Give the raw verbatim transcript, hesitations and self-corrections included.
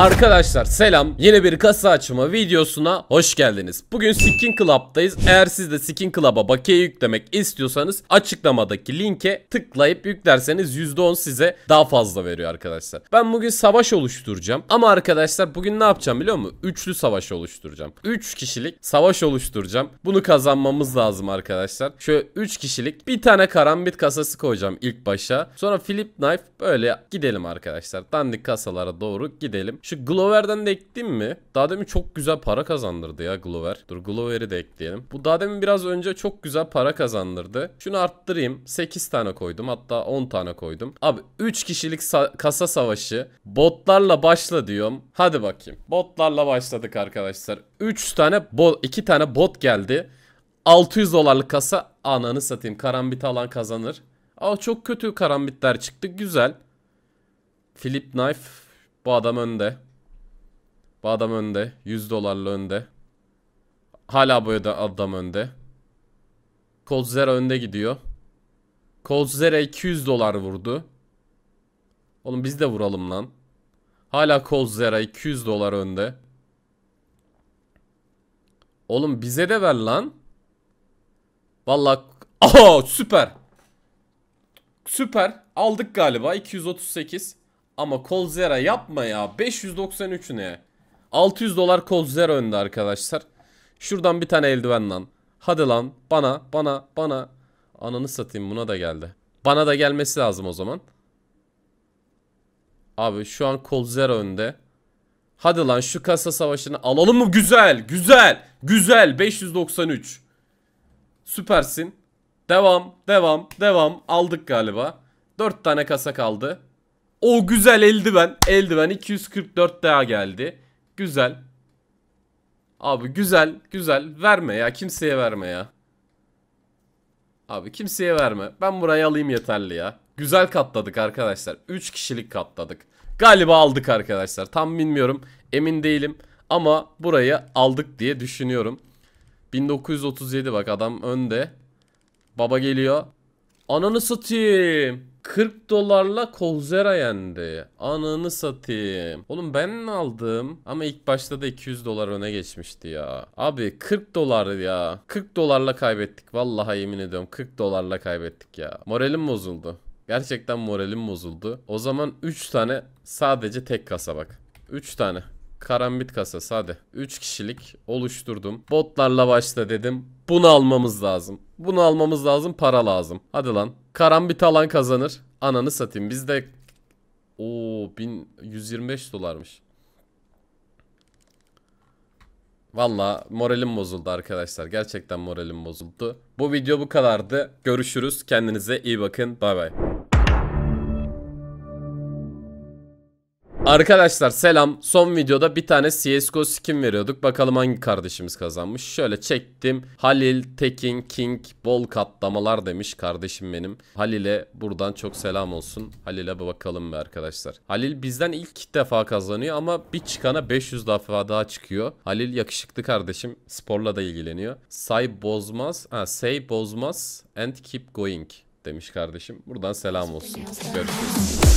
Arkadaşlar selam, yeni bir kasa açma videosuna hoş geldiniz. Bugün Skin Club'dayız. Eğer siz de Skin Club'a bakiye yüklemek istiyorsanız açıklamadaki linke tıklayıp yüklerseniz yüzde on size daha fazla veriyor arkadaşlar. Ben bugün savaş oluşturacağım ama arkadaşlar bugün ne yapacağım biliyor musun? Üçlü savaş oluşturacağım. Üç kişilik savaş oluşturacağım. Bunu kazanmamız lazım arkadaşlar. Şöyle üç kişilik bir tane karambit kasası koyacağım ilk başa. Sonra flip knife, böyle gidelim arkadaşlar. Dandik kasalara doğru gidelim. Şu Glover'den de ekleyeyim mi? Daha demin çok güzel para kazandırdı ya Glover. Dur Glover'i de ekleyelim. Bu daha demin biraz önce çok güzel para kazandırdı. Şunu arttırayım. sekiz tane koydum. Hatta on tane koydum. Abi üç kişilik sa kasa savaşı botlarla başla diyorum. Hadi bakayım. Botlarla başladık arkadaşlar. üç tane bot, iki tane bot geldi. altı yüz dolarlık kasa. Ananı satayım. Karambit alan kazanır. Aa çok kötü karambitler çıktı. Güzel. Flip knife. Bu adam önde. Bu adam önde. yüz dolarla önde. Hala bu adam önde. Coldzera önde gidiyor. Coldzera iki yüz dolar vurdu. Oğlum biz de vuralım lan. Hala Coldzera iki yüz dolar önde. Oğlum bize de ver lan. Vallahi. Aha süper. Süper. Aldık galiba. iki yüz otuz sekiz. Ama Coldzera yapma ya. beş yüz doksan üç ne? altı yüz dolar Coldzera önde arkadaşlar. Şuradan bir tane eldiven lan. Hadi lan. Bana. Bana. Bana. Ananı satayım. Buna da geldi. Bana da gelmesi lazım o zaman. Abi şu an Coldzera önde. Hadi lan şu kasa savaşını alalım mı? Güzel. Güzel. Güzel. beş yüz doksan üç. Süpersin. Devam. Devam. Devam. Aldık galiba. dört tane kasa kaldı. O güzel eldiven. Eldiven iki yüz kırk dört daha geldi. Güzel. Abi güzel. Güzel. Verme ya. Kimseye verme ya. Abi kimseye verme. Ben burayı alayım yeterli ya. Güzel katladık arkadaşlar. üç kişilik katladık. Galiba aldık arkadaşlar. Tam bilmiyorum. Emin değilim. Ama burayı aldık diye düşünüyorum. bin dokuz yüz otuz yedi bak adam önde. Baba geliyor. Ananı satayım. kırk dolarla Coldzera yendi. Ananı satayım. Oğlum ben ne aldım? Ama ilk başta da iki yüz dolar öne geçmişti ya. Abi kırk dolar ya. kırk dolarla kaybettik. Vallahi yemin ediyorum kırk dolarla kaybettik ya. Moralim bozuldu. Gerçekten moralim bozuldu. O zaman üç tane sadece tek kasa bak. üç tane. Karambit kasası hadi. üç kişilik oluşturdum. Botlarla başla dedim. Bunu almamız lazım. Bunu almamız lazım. Para lazım. Hadi lan. Karambit alan kazanır. Ananı satayım. Bizde ooo bin yüz yirmi beş dolarmış. Valla moralim bozuldu arkadaşlar. Gerçekten moralim bozuldu. Bu video bu kadardı. Görüşürüz. Kendinize iyi bakın. Bay bay. Arkadaşlar selam. Son videoda bir tane C S G O skin veriyorduk. Bakalım hangi kardeşimiz kazanmış. Şöyle çektim. Halil Tekin King bol katlamalar demiş kardeşim benim. Halil'e buradan çok selam olsun. Halil'e bakalım be arkadaşlar. Halil bizden ilk defa kazanıyor ama bir çıkana beş yüz defa daha çıkıyor. Halil yakışıklı kardeşim. Sporla da ilgileniyor. Say bozmaz. Ha, say bozmaz and keep going demiş kardeşim. Buradan selam olsun. Görüşürüz.